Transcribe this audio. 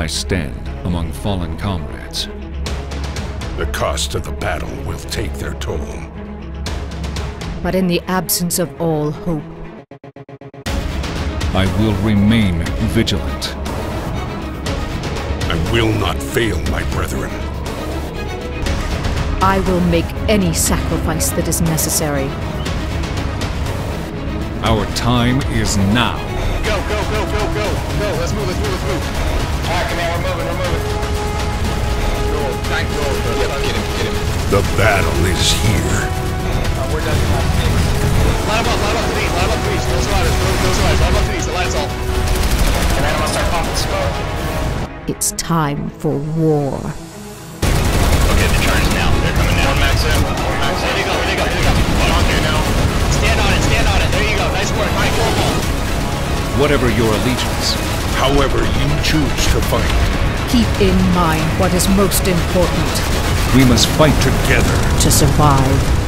I stand among fallen comrades. The cost of the battle will take their toll. But in the absence of all hope, I will remain vigilant. I will not fail my brethren. I will make any sacrifice that is necessary. Our time is now. Go, go, go, go, go, go. Let's move, let's move, let's move. All right, come on, we're moving. Thank you. Yep, get him. The battle is here. We're done. Line them up, please. Those ladders. Line them up, please. The lights off. And then I'm gonna start popping smoke. It's time for war. Okay, the charge is now. They're coming now. One max in. There you go. Put on there now. Stand on it. There you go. Nice work. High global. Whatever your allegiance, however you choose to fight, keep in mind what is most important. We must fight together to survive.